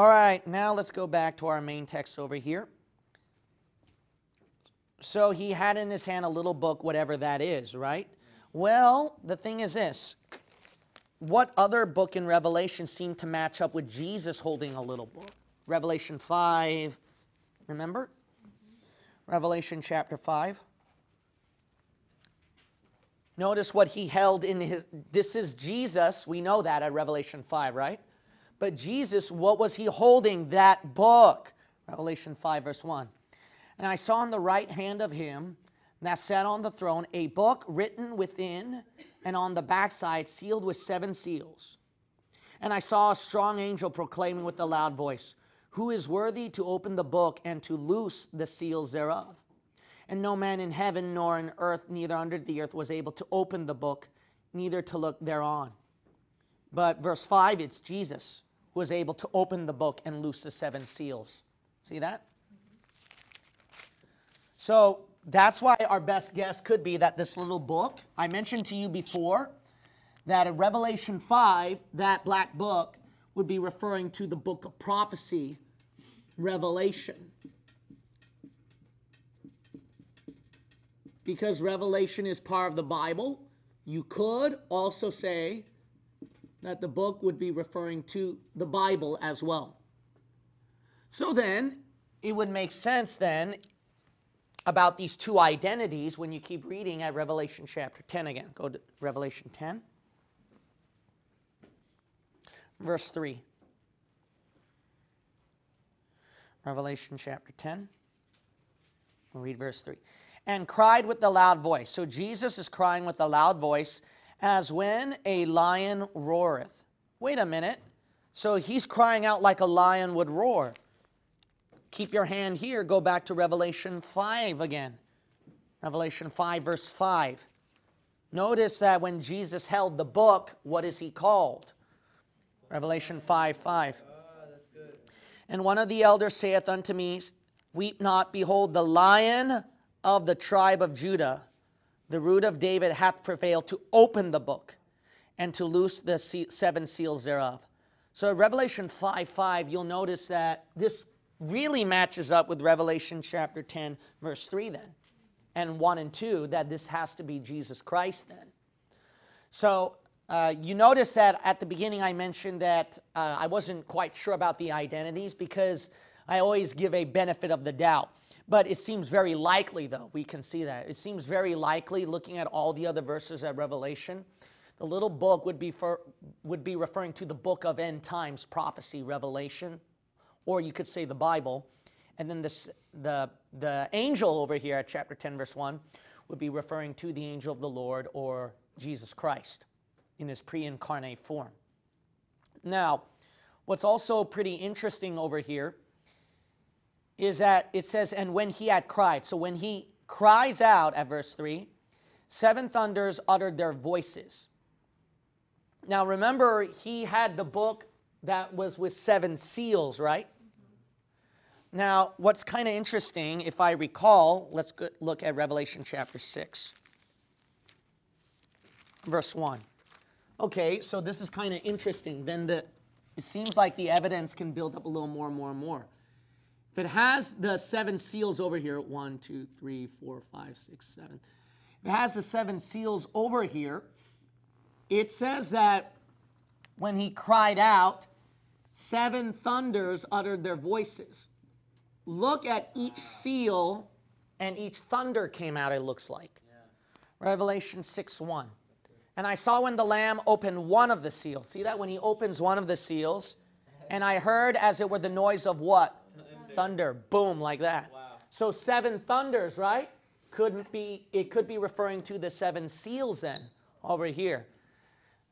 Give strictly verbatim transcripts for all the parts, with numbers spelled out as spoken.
All right, now let's go back to our main text over here. So he had in his hand a little book, whatever that is, right? Well, the thing is this. What other book in Revelation seemed to match up with Jesus holding a little book? Revelation five, remember? Revelation chapter five. Notice what he held in his, this is Jesus, we know that at Revelation five, right? But Jesus, what was he holding? That book. Revelation five verse one. And I saw in the right hand of him that sat on the throne a book written within and on the backside, sealed with seven seals. And I saw a strong angel proclaiming with a loud voice, "Who is worthy to open the book and to loose the seals thereof?" And no man in heaven nor in earth, neither under the earth, was able to open the book, neither to look thereon. But verse five, it's Jesus who was able to open the book and loose the seven seals. See that? So that's why our best guess could be that this little book, I mentioned to you before, that in Revelation five, that black book would be referring to the book of prophecy, Revelation. Because Revelation is part of the Bible, you could also say that the book would be referring to the Bible as well. So then, it would make sense then about these two identities when you keep reading at Revelation chapter ten again. Go to Revelation ten. Verse three. Revelation chapter ten. We'll read verse three. And cried with a loud voice. So Jesus is crying with a loud voice, as when a lion roareth. Wait a minute. So he's crying out like a lion would roar. Keep your hand here. Go back to Revelation five again. Revelation five verse five. Notice that when Jesus held the book, what is he called? Revelation five five. Ah, that's good. And one of the elders saith unto me, "Weep not, behold, the Lion of the tribe of Judah, the root of David, hath prevailed to open the book and to loose the seven seals thereof." So Revelation five five, you'll notice that this really matches up with Revelation chapter ten verse three then, and one and two, that this has to be Jesus Christ then. So uh, you notice that at the beginning I mentioned that uh, I wasn't quite sure about the identities because I always give a benefit of the doubt. But it seems very likely, though, we can see that. It seems very likely, looking at all the other verses at Revelation, the little book would be, for, would be referring to the book of end times prophecy, Revelation, or you could say the Bible. And then this, the, the angel over here at chapter ten, verse one, would be referring to the angel of the Lord or Jesus Christ in his pre-incarnate form. Now, what's also pretty interesting over here is that it says, and when he had cried. So when he cries out at verse three, seven thunders uttered their voices. Now remember, he had the book that was with seven seals, right? Mm-hmm. Now what's kind of interesting, if I recall, let's look at Revelation chapter six, verse one. Okay, so this is kind of interesting. Then the, it seems like the evidence can build up a little more and more and more. If it has the seven seals over here, one, two, three, four, five, six, seven. If it has the seven seals over here, it says that when he cried out, seven thunders uttered their voices. Look at each seal, and each thunder came out, it looks like. Yeah. Revelation six one. And I saw when the Lamb opened one of the seals. See that? When he opens one of the seals, and I heard as it were the noise of what? Thunder, boom, like that. Wow. So seven thunders, right? Could be, it could be referring to the seven seals then over here.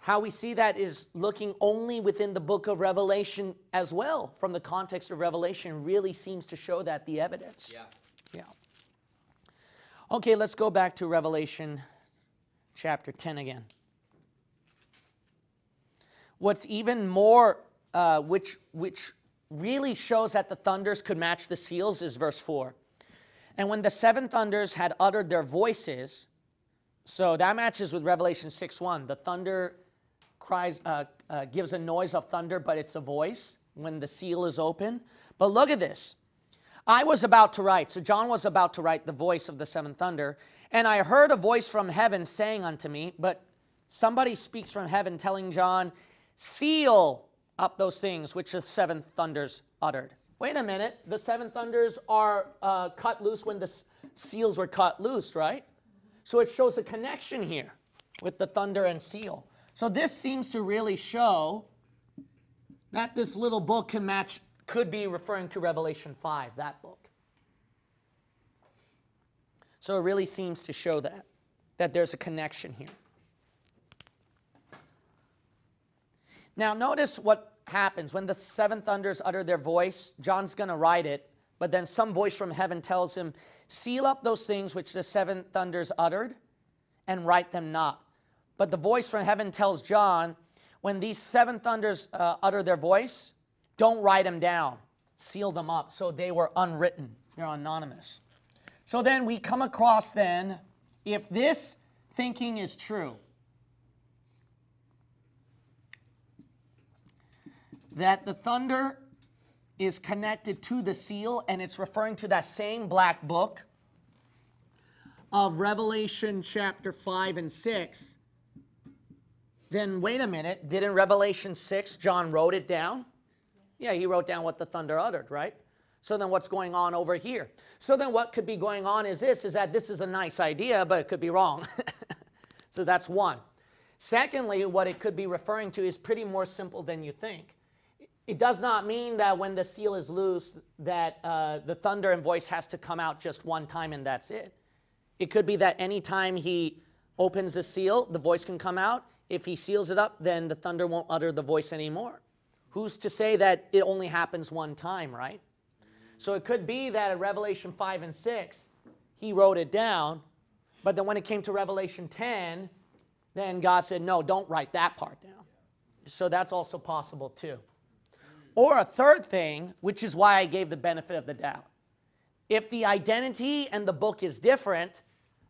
How we see that is looking only within the book of Revelation as well. From the context of Revelation really seems to show that the evidence. Yeah. Yeah. Okay, let's go back to Revelation chapter ten again. What's even more, uh, which, which, really shows that the thunders could match the seals is verse four. And when the seven thunders had uttered their voices, so that matches with Revelation six one. The thunder cries, uh, uh, gives a noise of thunder, but it's a voice. when the seal is open. But look at this. I was about to write. So John was about to write the voice of the seventh thunder. And I heard a voice from heaven saying unto me, but somebody speaks from heaven telling John, seal up those things which the seven thunders uttered. Wait a minute. The seven thunders are uh, cut loose when the seals were cut loose, right? So it shows a connection here with the thunder and seal. So this seems to really show that this little book can match, could be referring to Revelation five, that book. So it really seems to show that, that there's a connection here. Now notice what happens. When the seven thunders utter their voice, John's going to write it, but then some voice from heaven tells him, seal up those things which the seven thunders uttered, and write them not. But the voice from heaven tells John, when these seven thunders uh, utter their voice, don't write them down. Seal them up. So they were unwritten. They're anonymous. So then we come across then, if this thinking is true, that the thunder is connected to the seal and it's referring to that same black book of Revelation chapter five and six, then wait a minute, didn't Revelation six, John wrote it down? Yeah, he wrote down what the thunder uttered, right? So then what's going on over here? So then what could be going on is this, is that this is a nice idea, but it could be wrong. So that's one. Secondly, what it could be referring to is pretty more simple than you think. It does not mean that when the seal is loose that uh, the thunder and voice has to come out just one time and that's it. It could be that any time he opens the seal, the voice can come out. If he seals it up, then the thunder won't utter the voice anymore. Who's to say that it only happens one time, right? So it could be that in Revelation five and six, he wrote it down, but then when it came to Revelation ten, then God said, no, don't write that part down. So that's also possible too. Or a third thing, which is why I gave the benefit of the doubt. If the identity and the book is different,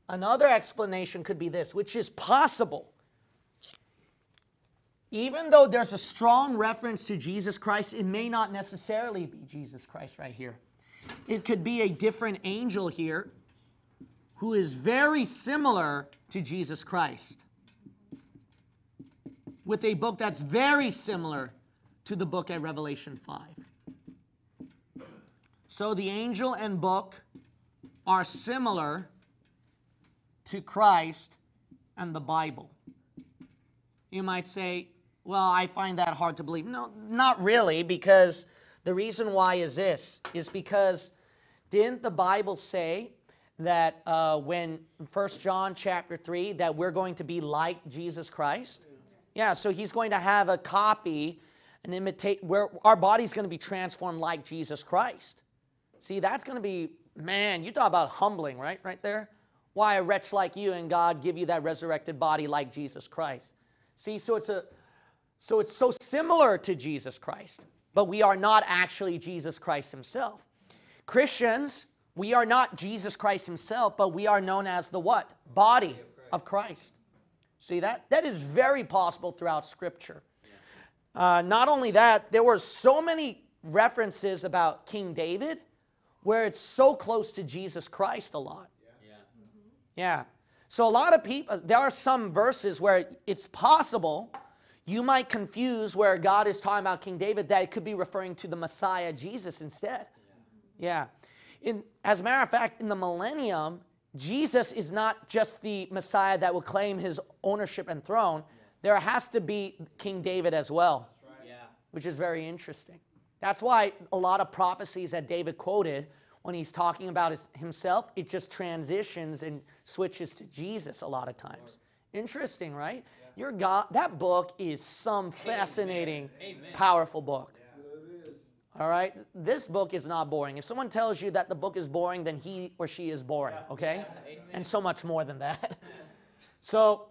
another explanation could be this, which is possible. Even though there's a strong reference to Jesus Christ, it may not necessarily be Jesus Christ right here. It could be a different angel here who is very similar to Jesus Christ with a book that's very similar to the book at Revelation five. So the angel and book are similar to Christ and the Bible. You might say, well, I find that hard to believe. No, not really, because the reason why is this, is because didn't the Bible say that uh, when First John chapter three, that we're going to be like Jesus Christ? Yeah, so he's going to have a copy, an imitate, where our body's going to be transformed like Jesus Christ. See, that's going to be, man, you talk about humbling, right, right there? Why a wretch like you and God give you that resurrected body like Jesus Christ? See, so it's a... So it's so similar to Jesus Christ, but we are not actually Jesus Christ himself. Christians, we are not Jesus Christ himself, but we are known as the what? Body of Christ. See that? That is very possible throughout Scripture. Uh, not only that, there were so many references about King David where it's so close to Jesus Christ a lot. Yeah. Yeah. So a lot of people, there are some verses where it's possible you might confuse where God is talking about King David, that it could be referring to the Messiah, Jesus, instead. Yeah. In, as a matter of fact, in the millennium, Jesus is not just the Messiah that will claim his ownership and throne. There has to be King David as well, which is very interesting. That's why a lot of prophecies that David quoted, when he's talking about his, himself, it just transitions and switches to Jesus a lot of times. Interesting, right? Yeah. Your God, that book is some fascinating, Amen. Amen. Powerful book. Yeah. All right? This book is not boring. If someone tells you that the book is boring, then he or she is boring, okay? Yeah. And so much more than that. So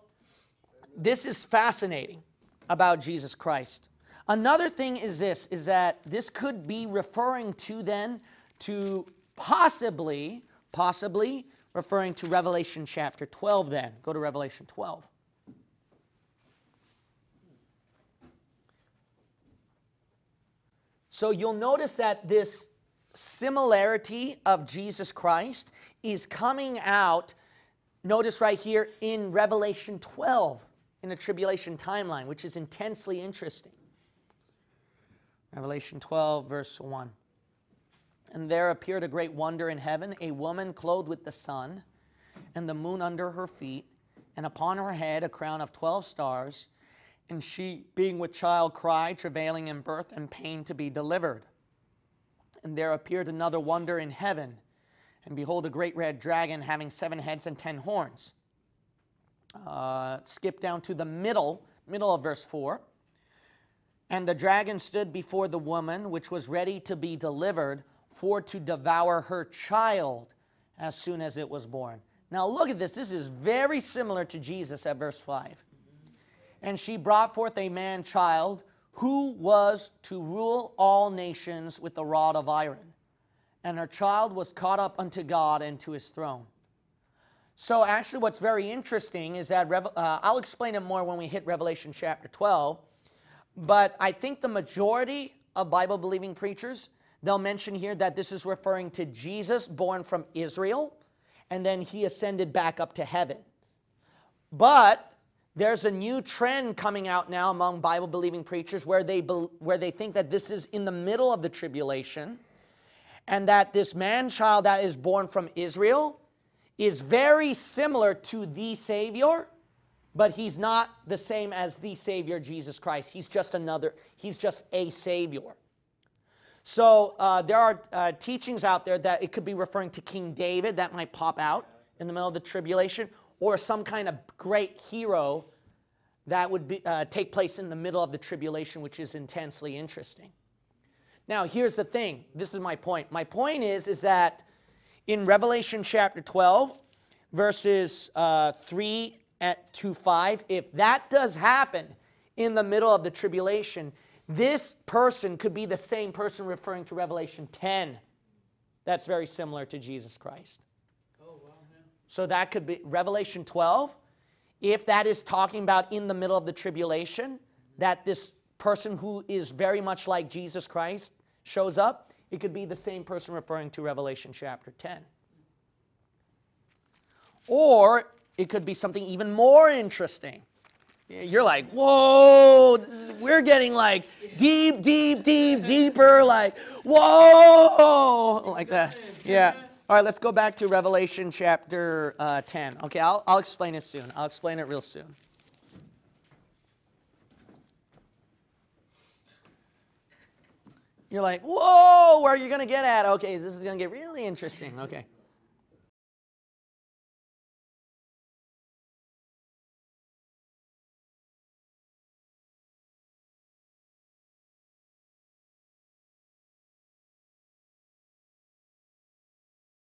this is fascinating about Jesus Christ. Another thing is this, is that this could be referring to then to possibly, possibly, referring to Revelation chapter twelve then. Go to Revelation twelve. So you'll notice that this similarity of Jesus Christ is coming out, notice right here, in Revelation twelve, in the tribulation timeline, which is intensely interesting. Revelation twelve, verse one. And there appeared a great wonder in heaven, a woman clothed with the sun, and the moon under her feet, and upon her head a crown of twelve stars, and she, being with child, cried, travailing in birth and pain to be delivered. And there appeared another wonder in heaven, and behold, a great red dragon having seven heads and ten horns. Uh, skip down to the middle, middle of verse four. And the dragon stood before the woman, which was ready to be delivered, for to devour her child as soon as it was born. Now look at this. This is very similar to Jesus at verse five. And she brought forth a man-child who was to rule all nations with a rod of iron. And her child was caught up unto God and to his throne. So actually what's very interesting is that, uh, I'll explain it more when we hit Revelation chapter twelve, but I think the majority of Bible-believing preachers, they'll mention here that this is referring to Jesus born from Israel, and then he ascended back up to heaven. But there's a new trend coming out now among Bible-believing preachers where they, be, where they think that this is in the middle of the tribulation, and that this man-child that is born from Israel is very similar to the Savior, but he's not the same as the Savior, Jesus Christ. He's just another, he's just a Savior. So uh, there are uh, teachings out there that it could be referring to King David that might pop out in the middle of the tribulation, or some kind of great hero that would be, uh, take place in the middle of the tribulation, which is intensely interesting. Now, here's the thing. This is my point. My point is, is that in Revelation chapter twelve, verses uh, three to five, if that does happen in the middle of the tribulation, this person could be the same person referring to Revelation ten. That's very similar to Jesus Christ. Oh, wow. So that could be Revelation twelve. If that is talking about in the middle of the tribulation, that this person who is very much like Jesus Christ shows up, it could be the same person referring to Revelation chapter ten. Or it could be something even more interesting. You're like, whoa, we're getting like deep, deep, deep, deeper, like, whoa, like that. Yeah. All right, let's go back to Revelation chapter ten. Okay, I'll, I'll explain it soon. I'll explain it real soon. You're like, whoa, where are you going to get at? Okay, this is going to get really interesting. Okay.